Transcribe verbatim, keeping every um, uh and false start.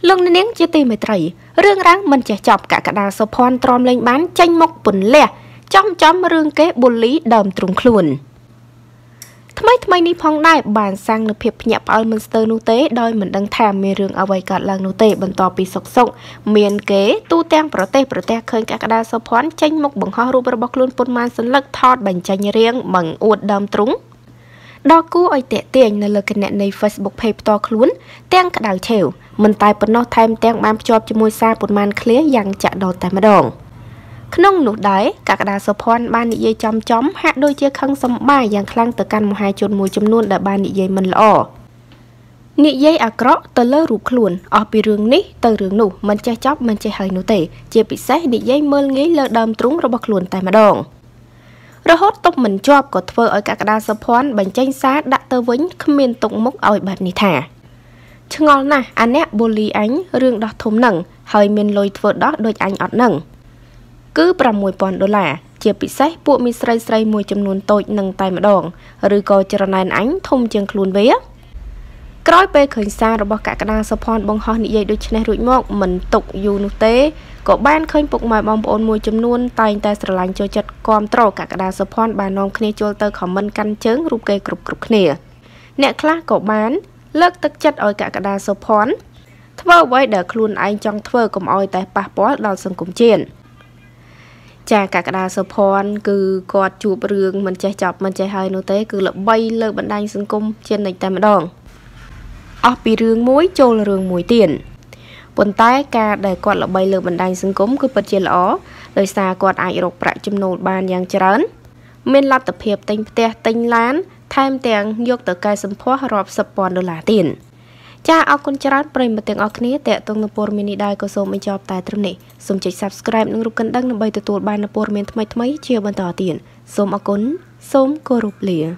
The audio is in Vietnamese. Lưng nén chia tì mày trầy, rương ráng mình trẻ chọc cả cả đà sơ phòn tròn lên bán chanh mốc bùn lẹ, chom chom rương kế buồn lý đờm trùng khluồn. Thmai thmai ní phong đai bàn sang nụ phiệp nhẹp oi monster nụ tế đôi mình đang thèm mê rương ở vầy cả làng nụ tế bằng tòa bì sọc sọng miền kế tu teng pro tê pro tê khơi cả cả đà sơ phòn chanh mốc bằng hoa rùa bọc luôn pôn man sơn lắc thọt bành chanh riêng bằng uột đờm trúng. Đó cú oi tệ tiền là lời kênh nẹ này Facebook page to khốn, tên cả đảo chèo, mình tài bật nó thêm tên bám cho môi xa bột màn khía dàng chạ đồ tại mà đồn. Khăn nụ đáy, cả cả đảo sơ phôn ba nị dây chom chóm hát đôi chia khăn xâm bài dàng khăn từ căn một hai chôn mùi chôm luôn đã ba nị dây mình lọ. Nị dây à cổ, tờ lơ rụp luôn, ở bì rương ní, tờ rương nụ, mình chai chóp, mình chai hơi nụ tể, chia bị xét nị dây mơ nghĩ lơ đâm trúng rồi bọc luôn tại mà đồn. Rồi hốt tốc mình chọp của thơ ở các đa sơ phón bánh chanh xá đã tơ vĩnh khâm miên tụng mốc oi bạc này thả. Chứ ngon nà, anh nét bồ lì ánh, rương đó thốm nặng, hơi miên lôi thơ đó đôi anh ọt nặng. Cứ bà mùi bọn đô là, chia bị xét bộ mi srei srei mùi châm nguồn tội nâng tay mà đòn, rư cô chờ nàn ánh thông chương khuôn vía. Cói bê khởi xa rồi bỏ các đa sơ phón bông hoa nị dây đôi chân này rủi mọc, mình tục dù nụ tế. Cổ ban khơi phục mọi bóng bốn mùi chấm nuôn, tay ta sở lành cho chất con trò cả cả đà sơ phôn bà nông khné chôn tơ khó mân căn chớng rụp kê cục cục khné. Nẹ khá cổ bán, lớt tức chất ôi cả cả đà sơ phôn. Thơ với đỡ khuôn anh trong thơ cùng ôi tại bà bó đoàn sân cùng chiến. Chà cả cả đà sơ phôn cứ gọt chụp rương mình chạy chọc mình chạy hơi nô tế cứ lợp bay lơ bận đanh sân cung trên nạch tay mà đòn. Ốc bì rương mối chô là rương mối tiền. Bọn tay ca đầy quạt là bay lửa bình đành xứng cúm cứ bật chia lõ, lời xa quạt ảnh rộng bạc chùm nổ bàn dàng trấn. Mình là tập hiệp tinh tế tinh lán, thêm tiếng dược tờ cây xâm phó rộp sập bọn đô lá tiền. Chà áo con trấn bình một tiếng áo khní tệ tông nạp bồn mình đi đai có số mình chọp tài trâm này. Xùm chạch subscribe nâng rụp cân đăng nâng bây tự tụt bàn nạp bồn mình thmai thmai chia bàn tỏ tiền. Xùm áo con, xùm cô rụp lìa.